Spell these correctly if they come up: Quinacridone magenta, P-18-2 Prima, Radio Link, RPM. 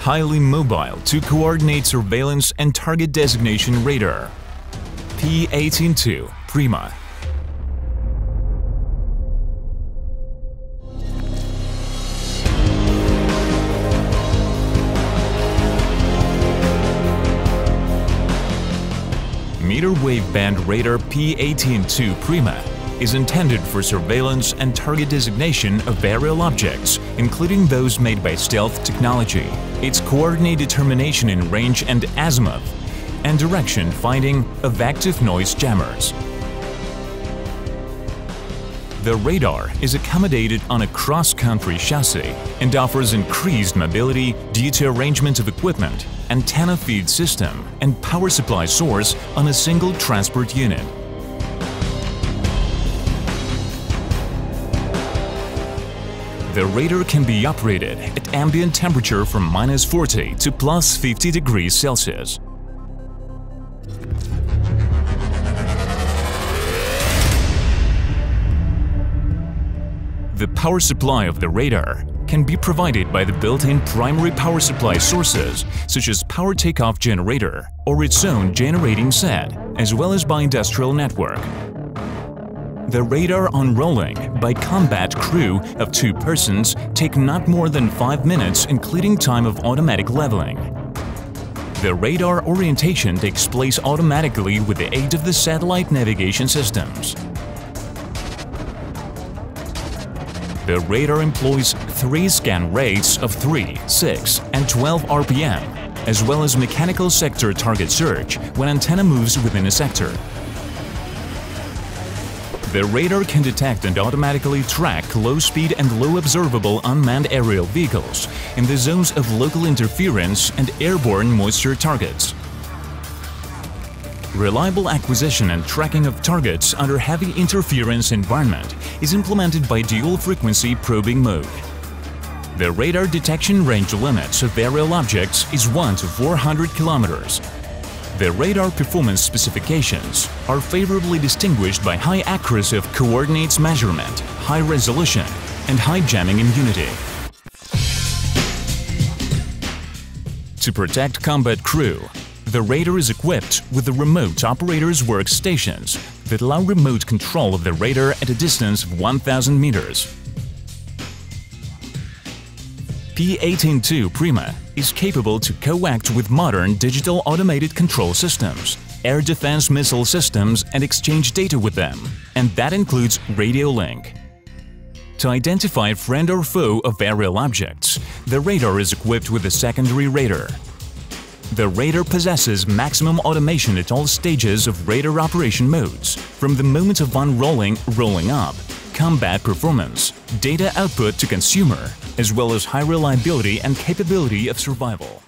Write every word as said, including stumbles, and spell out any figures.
highly mobile to coordinate surveillance and target designation radar. P eighteen two Prima. Meter waveband radar P eighteen two Prima is intended for surveillance and target designation of aerial objects, including those made by stealth technology. Its coordinate determination in range and azimuth, and direction finding of active noise jammers. The radar is accommodated on a cross-country chassis and offers increased mobility due to arrangement of equipment, antenna feed system, and power supply source on a single transport unit. The radar can be operated at ambient temperature from minus forty to plus fifty degrees Celsius. The power supply of the radar can be provided by the built-in primary power supply sources, such as power takeoff generator or its own generating set, as well as by industrial network. The radar unrolling by combat crew of two persons take not more than five minutes, including time of automatic leveling. The radar orientation takes place automatically with the aid of the satellite navigation systems. The radar employs three scan rates of three, six, and twelve R P M, as well as mechanical sector target search when antenna moves within a sector. The radar can detect and automatically track low-speed and low-observable unmanned aerial vehicles in the zones of local interference and airborne moisture targets. Reliable acquisition and tracking of targets under heavy interference environment is implemented by dual-frequency probing mode. The radar detection range limits of aerial objects is one to four hundred kilometers. The radar performance specifications are favorably distinguished by high accuracy of coordinates measurement, high resolution, and high jamming immunity. To protect combat crew, the radar is equipped with the remote operators' workstations that allow remote control of the radar at a distance of one thousand meters. P eighteen two Prima is capable to co-act with modern digital automated control systems, air defense missile systems, and exchange data with them, and that includes Radio Link. To identify friend or foe of aerial objects, the radar is equipped with a secondary radar. The radar possesses maximum automation at all stages of radar operation modes, from the moment of unrolling, rolling up, combat performance, data output to consumer, as well as high reliability and capability of survival.